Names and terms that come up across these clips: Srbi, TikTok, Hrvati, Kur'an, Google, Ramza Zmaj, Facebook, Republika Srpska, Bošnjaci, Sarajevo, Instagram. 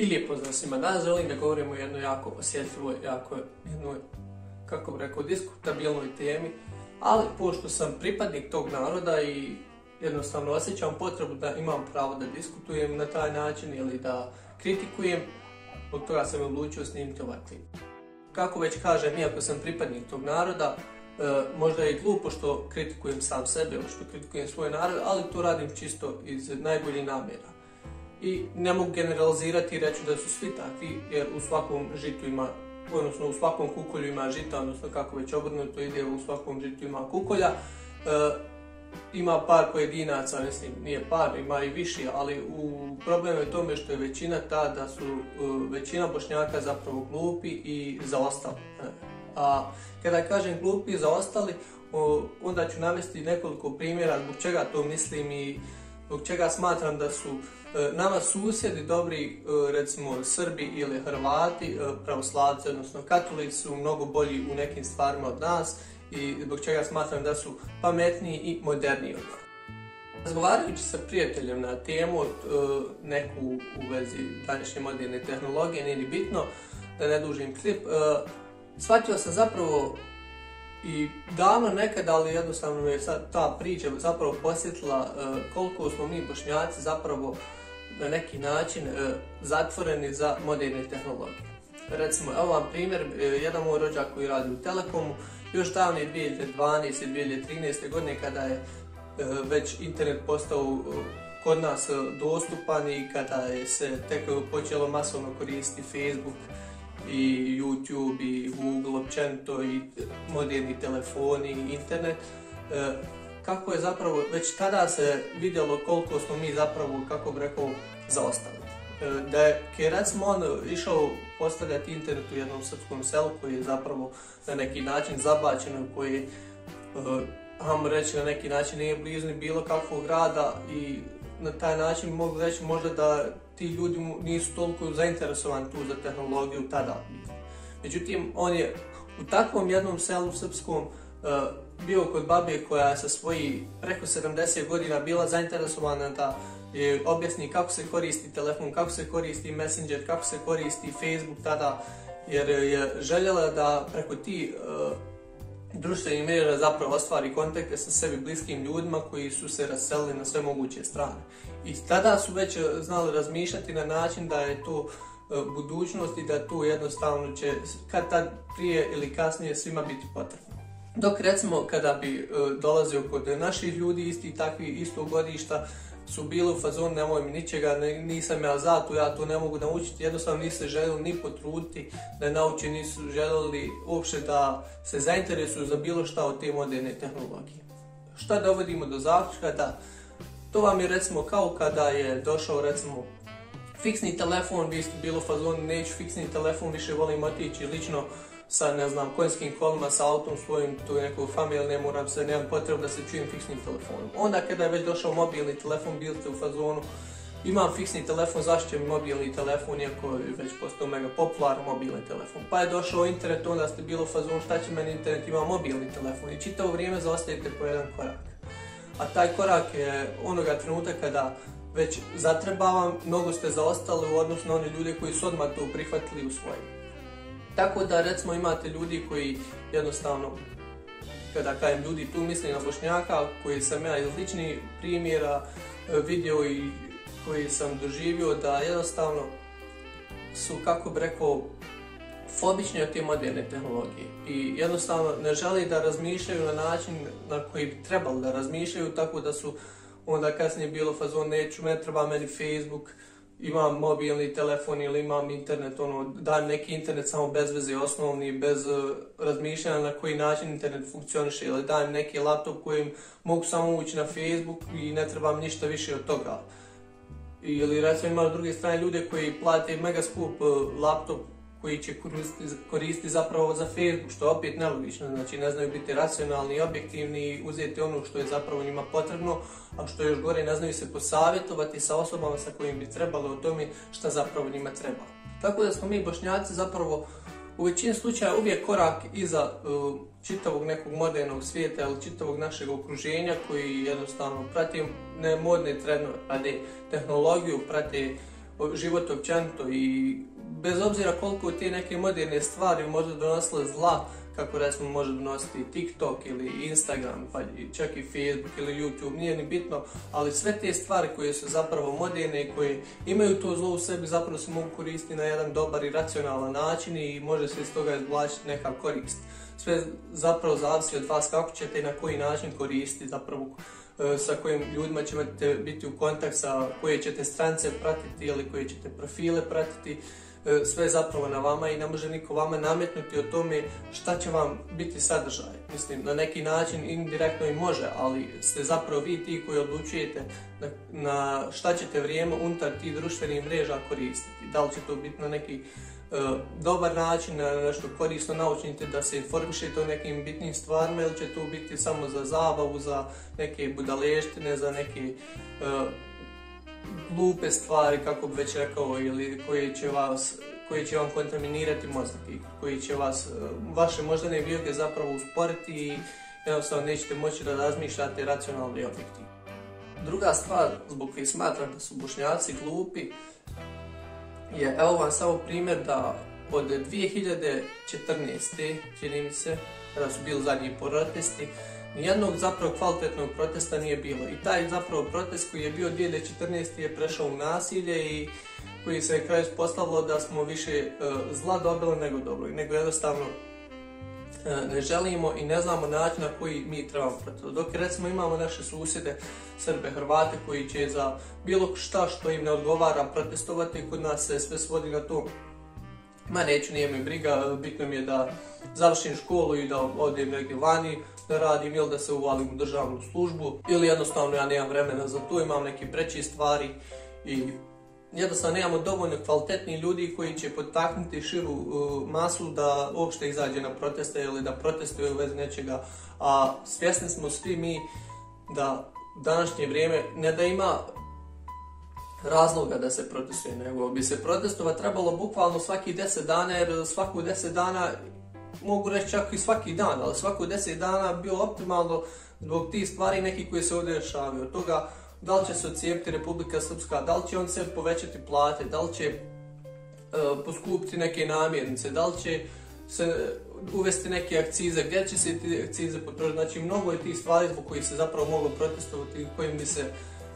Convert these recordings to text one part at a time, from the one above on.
I lijep pozdrav svima. Danas želim da govorimo o jednoj jako osjetljivoj, diskutabilnoj temi, ali pošto sam pripadnik tog naroda i jednostavno osjećam potrebu da imam pravo da diskutujem na taj način ili da kritikujem, od toga sam odlučio snimiti ovaj klip. Kako već kažem, iako sam pripadnik tog naroda, možda je i glupo što kritikujem sam sebe ili što kritikujem svoj narod, ali to radim čisto iz najboljih namjera. I ne mogu generalizirati i reći da su svi takvi, jer u svakom žitu ima, odnosno u svakom kukolju ima žita, odnosno kako već obrnuto ide, u svakom žitu ima kukolja. Ima par pojedinaca, mislim, nije par, ima i više, ali problem je tome što je većina ta da su većina Bošnjaka zapravo glupi i zaostali. A kada kažem glupi i zaostali, onda ću navesti nekoliko primjera zbog čega to mislim i zbog čega smatram da su nama susjedi dobri, recimo Srbi ili Hrvati, pravoslavci, odnosno katolici su mnogo bolji u nekim stvarima od nas i zbog čega smatram da su pametniji i moderniji od nas. Razgovarajući sa prijateljem na temu neku u vezi današnje moderne tehnologije, nije ni bitno, da ne dužim klip, shvatio sam zapravo i davno nekad, ali jednostavno me je ta priča zapravo posjetila koliko smo mi Bošnjaci zapravo na neki način zatvoreni za moderne tehnologije. Recimo, evo vam primjer, jedan moj rođak koji radi u Telekomu, još davne 2012. i 2013. godine kada je već internet postao kod nas dostupan i kada je se tek počelo masovno koristiti Facebook i YouTube i Google općenito i moderni telefoni i internet, kako je zapravo već tada se vidjelo koliko smo mi zapravo, kako bi rekao, zaostali. Da je recimo on išao postavljati internet u jednom srpskom selu koji je zapravo na neki način zabačeno, koji je, vam reći, na neki način nije blizu ni bilo kakvog grada i na taj način mogu reći možda da ti ljudi nisu toliko zainteresovani tu za tehnologiju tada. Međutim, on je u takvom jednom selu srpskom bio kod babe koja je sa svojih preko 70 godina bila zainteresovana da objasni kako se koristi telefon, kako se koristi Messenger, kako se koristi Facebook tada, jer je željela da preko ti društvenih mreža zapravo ostvari kontakte sa sebi bliskim ljudima koji su se raselili na sve moguće strane. I tada su već znali razmišljati na način da je to budućnost i da tu jednostavno će kad tad prije ili kasnije svima biti potrebno. Dok recimo kada bi dolazio kod naših ljudi isti takvi istog godišta su bili u fazonu nemoj mi ničega, nisam ja za to, ja to ne mogu naučiti, jednostavno nisu željeli ni potruditi da nauče, nisu željeli uopšte da se zainteresuju za bilo šta od te moderne tehnologije. Šta dovodimo do zaključka? Da to vam je recimo kao kada je došao recimo fiksni telefon, vi ste bili u fazonu neću fiksni telefon, više volim otići lično sa, ne znam, konjskim kolima, sa autom svojim, tu je nekoj familiji, ne moram se, nemam potrebu da se čujem fiksnim telefonom. Onda kada je već došao mobilni telefon, bili ste u fazonu, imam fiksni telefon, zašto mi mobilni telefon, iako je već postao mega popularan mobilni telefon. Pa je došao internet, onda ste bili u fazonu, šta će meni internet, imam mobilni telefon i čitavo vrijeme zaostajete po jedan korak. A taj korak je onoga trenutka kada već zatrebavam, mnogo ste zaostali u odnosu na one ljude koji su odmah to prihvatili u svojim. Tako da recimo imate ljudi koji jednostavno, kada kažem ljudi tu misli na Bošnjaka, koji sam ja iz ličnih primjera vidio i koji sam doživio da jednostavno su, kako bi rekao, fobični od te moderne tehnologije i jednostavno ne žele da razmišljaju na način na koji bi trebalo da razmišljaju, tako da su onda kasnije bilo fazon neću, ne treba meni Facebook, imam mobilni telefon ili imam internet, ono, dajem neki internet samo bez veze osnovni, bez razmišljanja na koji način internet funkcioniše, ili dajem neki laptop kojim mogu samo ući na Facebook i ne trebam ništa više od toga. Ili recimo imam s druge strane ljude koji plate mega skup laptop koji će koristiti zapravo za Facebook, što je opet nelogično, znači ne znaju biti racionalni i objektivni i uzeti ono što je zapravo njima potrebno, a što još gore ne znaju se posavjetovati sa osobama sa kojim bi trebalo o tome šta zapravo njima treba. Tako da smo mi Bošnjaci zapravo u većini slučaja uvijek korak iza čitavog nekog modernog svijeta ili čitavog našeg okruženja koji jednostavno prati ne modne trendove, prate tehnologiju, prate život općenito i bez obzira koliko te neke moderne stvari možda donosile zla, kako recimo može donositi TikTok ili Instagram, pa čak i Facebook ili YouTube, nije ni bitno, ali sve te stvari koje su zapravo moderne i koje imaju to zlo u sebi zapravo se mogu koristiti na jedan dobar i racionalan način i može se iz toga izvlačiti neka korist. Sve zapravo zavisi od vas kako ćete i na koji način koristiti, zapravo sa kojim ljudima ćete biti u kontakt, sa koje ćete strance pratiti ili koje ćete profile pratiti. Sve je zapravo na vama i ne može niko vama nametnuti o tome šta će vam biti sadržaj. Mislim, na neki način indirektno i može, ali ste zapravo vi ti koji odlučujete na šta ćete vrijeme unutar tih društvenih mreža koristiti. Da li će to biti na neki dobar način, na nešto korisno, naučite da se informišete o nekim bitnim stvarima ili će to biti samo za zabavu, za neke budaleštine, za neke glupe stvari, kako bi već rekao, ili koje će vam kontaminirati mozak i koji će vaše moždane vijuge zapravo usporiti i jednostavno nećete moći da razmišljate racionalno i objektivno. Druga stvar zbog koje smatram da su Bošnjaci glupi je, evo vam samo primjer da od 2014. čini mi se, kada su bili zadnji protesti, nijednog zapravo kvalitetnog protesta nije bilo i taj zapravo protest koji je bio 2014. je prešao u nasilje i koji se na kraju ispostavilo da smo više zla dobili nego dobro, nego jednostavno ne želimo i ne znamo način na koji mi trebamo protiv. Dok recimo imamo naše susjede, Srbe, Hrvate koji će za bilo šta što im ne odgovara protestovati, kod nas se sve svodi na to. Ma neću, nije mi briga, bitno mi je da završim školu i da odem negdje vani, da radim ili da se uvalim u državnu službu ili jednostavno ja nemam vremena za to, imam neke preče stvari i jednostavno nemamo dovoljno kvalitetnih ljudi koji će potaknuti širu masu da uopšte izađe na proteste ili da protestuju u vezi nečega, a svjesni smo svi mi da današnje vrijeme ne da ima razloga da se protestuje, nego bi se protestova trebalo bukvalno svaki 10 dana, jer svaku 10 dana, mogu reći čak i svaki dan, ali svako 10 dana bio optimalno zbog tih stvari neki koji se ovdje rješavaju. Od toga da li će se odcijepiti Republika Srpska, da li će on se povećati plate, da li će poskupiti neke namirnice, da li će se uvesti neke akcize, gdje će se ti akcize potrošiti. Znači mnogo je tih stvari zbog kojih se zapravo moglo protestovati i kojim bi se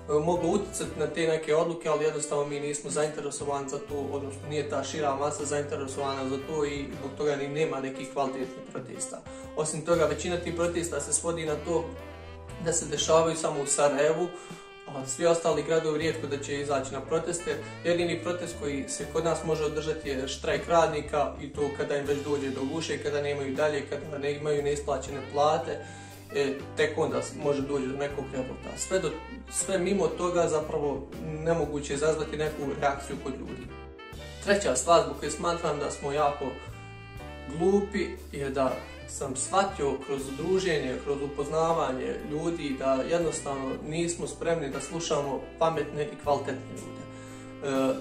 moglo utjecati na te neke odluke, ali jednostavno mi nismo zainteresovani za to, odnosno nije ta šira masa zainteresovana za to i zbog toga ni nema nekih kvalitetnih protesta. Osim toga, većina tih protesta se svodi na to da se dešavaju samo u Sarajevu, a svi ostali gradovi rijetko da će izaći na proteste. Jedini protest koji se kod nas može održati je štrajk radnika i to kada im već dođe do guše, kada nemaju dalje, kada ne imaju neisplaćene plate. Tek onda može doći do nekog revolta. Sve mimo toga zapravo nemoguće je izazvati neku reakciju kod ljudi. Treća stvar zbog koje smatram da smo jako glupi je da sam shvatio kroz druženje, kroz upoznavanje ljudi da jednostavno nismo spremni da slušamo pametne i kvalitetne ljude.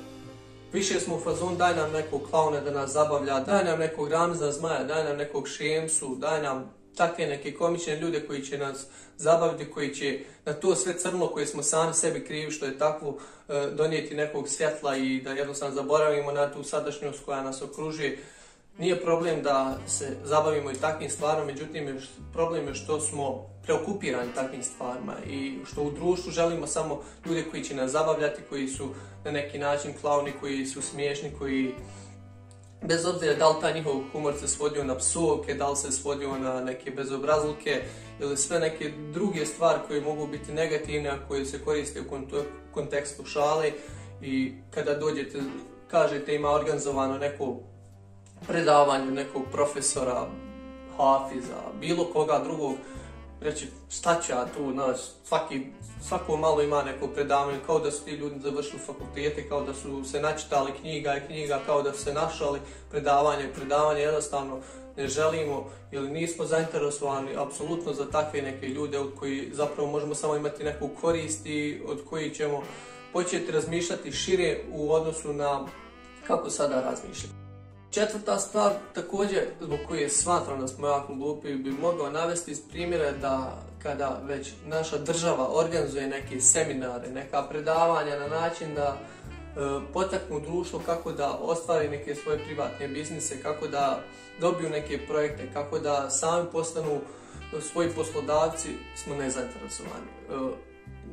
Više smo u fazon daj nam nekog klauna da nas zabavlja, daj nam nekog Ramza Zmaja, daj nam nekog Šemsu, daj nam takve neke komične ljude koji će nas zabaviti, koji će na to sve crno koje smo sami sebi krivi što je takvo donijeti nekog svjetla i da jednostavno zaboravimo na tu sadašnjost koja nas okružuje. Nije problem da se zabavimo i takvim stvarima, međutim problem je što smo preokupirani takvim stvarima i što u društvu želimo samo ljude koji će nas zabavljati, koji su na neki način klauni, koji su smiješni, koji bez obzira da li taj njihov humor se svodio na psovke, da li se svodio na neke bezobrazluke ili sve neke druge stvari koje mogu biti negativne, a koje se koriste u kontekstu šale i kada dođete, kažete ima organizovano neko predavanje nekog profesora, hafiza, bilo koga drugog, reći šta ću ja tu, znaš, svako malo ima neko predavanje, kao da su ti ljudi završili fakultete, kao da su se načitali knjiga i knjiga, kao da su se našali predavanje i predavanje, jednostavno ne želimo ili nismo zainteresovani apsolutno za takve neke ljude od koji zapravo možemo samo imati neku korist i od koji ćemo početi razmišljati šire u odnosu na kako sada razmišljati. Četvrta stvar također zbog koje smatram da smo jako glupi bi mogao navesti iz primjera da kada već naša država organizuje neke seminare, neka predavanja na način da potaknu društvo kako da ostvari neke svoje privatne biznise, kako da dobiju neke projekte, kako da sami postanu svoji poslodavci, smo nezainteresovani.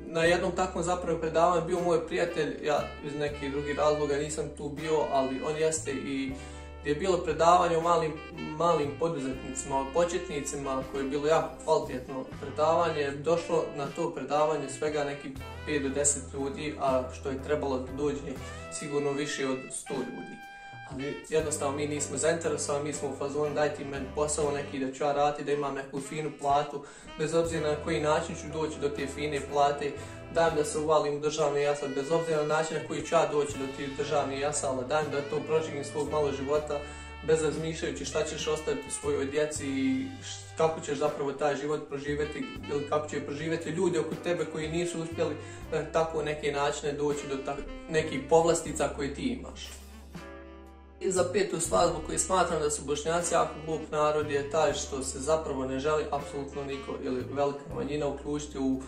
Na jednom takvom zapravo predavanju bio moj prijatelj, ja iz nekih drugih razloga nisam tu bio, ali on jeste, i gdje je bilo predavanje o malim poduzetnicima, o početnicima, koje je bilo jako kvalitetno predavanje. Došlo na to predavanje svega nekih 5 do 10 ljudi, a što je trebalo da dođe sigurno više od 100 ljudi. Ali jednostavno mi nismo zainteresovani, mi smo u fazonu dajte meni posao neki da ću ja raditi, da imam neku finu platu, bez obzira na koji način ću doći do te fine plate, daj mi da se uvalim u državni jasal, bez obzira na način na koji ću ja doći do tih državnih jasala, daj mi da to proživim svog malo života, bez razmišljajući šta ćeš ostaviti u svojoj djeci i kako ćeš zapravo taj život proživjeti ili kako će proživjeti ljudi oko tebe koji nisu uspjeli na tako neke načine doći do nekih povlastica koje ti imaš. I za petu stvar zbog koje smatram da su Bošnjaci jako glup narod je taj što se zapravo ne želi apsolutno niko ili velika manjina uključiti u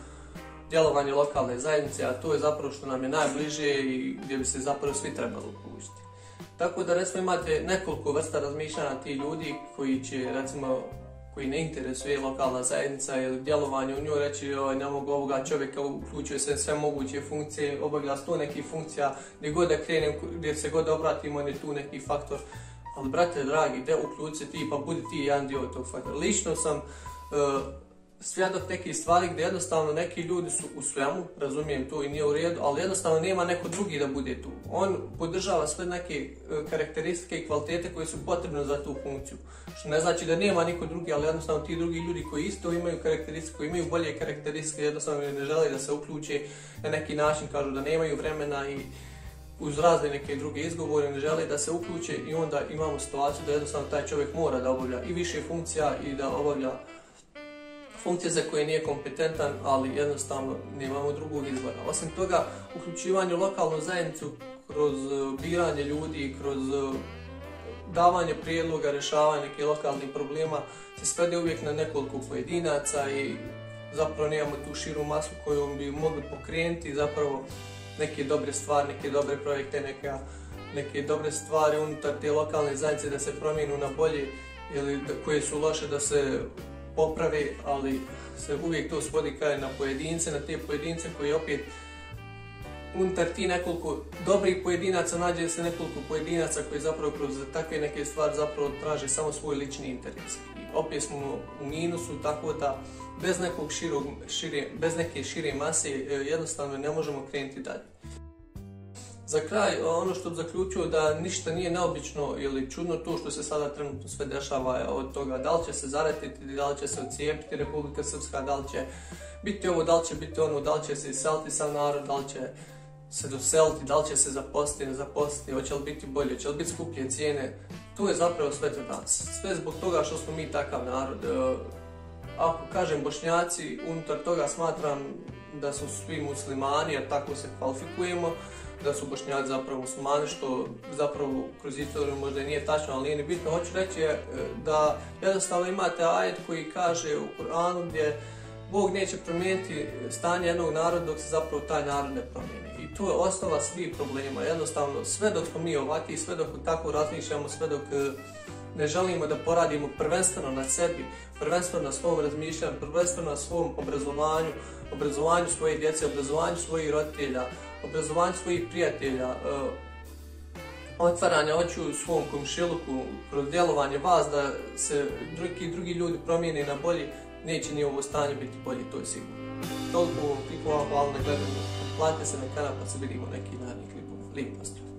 djelovanje lokalne zajednice, a to je zapravo što nam je najbliže i gdje bi se zapravo svi trebali uključiti. Tako da recimo imate nekoliko vrsta razmišljanja ti ljudi koji će recimo koji ne interesuje lokalna zajednica ili djelovanje u njoj reći ne mogu ovoga čovjeka, uključuje se sve moguće funkcije, obavlja 100 nekih funkcija, gdje god da krenem, gdje se god da obratimo, on je tu neki faktor. Ali brate dragi, gdje uključi ti, pa budi ti jedan dio tog faktora. Lično sam svjedok nekih stvari gdje jednostavno neki ljudi su u svemu, razumijem to i nije u redu, ali jednostavno nema neko drugi da bude tu. On podržava sve neke karakteristike i kvalitete koje su potrebne za tu funkciju. Što ne znači da nema niko drugi, ali jednostavno ti drugi ljudi koji isto imaju karakteristike, koji imaju bolje karakteristike, jednostavno ne žele da se uključe na neki način, kažu da nemaju vremena i uz razne neke druge izgovore ne žele da se uključe i onda imamo situaciju da jednostavno taj čovjek mora da obavlja i više funkcija i da obavlja funkcije za koje nije kompetentan, ali jednostavno nemamo drugog izbora. Osim toga, uključivanje u lokalnu zajednicu kroz biranje ljudi, kroz davanje prijedloga, rješavanje nekih lokalnih problema se svede uvijek na nekoliko pojedinaca i zapravo nemamo tu širu masu kojom bi mogli pokrenuti zapravo neke dobre stvari, neke dobre projekte, neke dobre stvari unutar te lokalne zajednice da se promijenu na bolje ili koje su loše da se poprave, ali se uvijek to svodi kraj na pojedince, na te pojedince koji opet unutar ti nekoliko dobrih pojedinaca nađe se nekoliko pojedinaca koji zapravo kroz takve neke stvari zapravo traže samo svoj lični interes. I opet smo u minusu, tako da bez neke šire mase jednostavno ne možemo krenuti dalje. Za kraj, ono što bi zaključio da ništa nije neobično ili čudno to što se sada trenutno sve dešava od toga da li će se zaratiti, da li će se odcijepiti Republika Srpska, da li će biti ovo, da li će biti ono, da li će se iseliti sam narod, da li će se doseliti, da li će se zaposliti, ne zaposliti, hoće li biti bolje, hoće li biti skuplje cijene, tu je zapravo sve to danas. Sve zbog toga što smo mi takav narod. Ako kažem Bošnjaci, unutar toga smatram da su svi muslimani, jer tako se kvalifikujemo, da su Bošnjaci zapravo muslimani, što zapravo kroz istoriju možda nije tačno, ali nije ni bitno. Hoću reći da jednostavno imate ajet koji kaže u Kur'anu gdje Bog neće promijeniti stanje jednog naroda dok se zapravo taj narod ne promijeni. I tu je osnova svih problema. Jednostavno, sve dok smo mi ovakvi, sve dok tako razmišljamo, sve dok ne želimo da poradimo prvenstveno na sebi, prvenstveno na svom razmišljanju, prvenstveno na svom obrazovanju, obrazovanju svoje djece, obrazovanju svojih roditelja, obrazovanju svojih prijatelja, otvaranje očiju u svom komšiluku, kroz djelovanje vas da se drugi ljudi promijene na bolje, neće ni ovo stanje biti bolje, to je sigurno. Toliko u ovom klipu, hvala na gledanju, platite se na kanal pa se vidimo neki narednih klipova. Lijep pozdrav!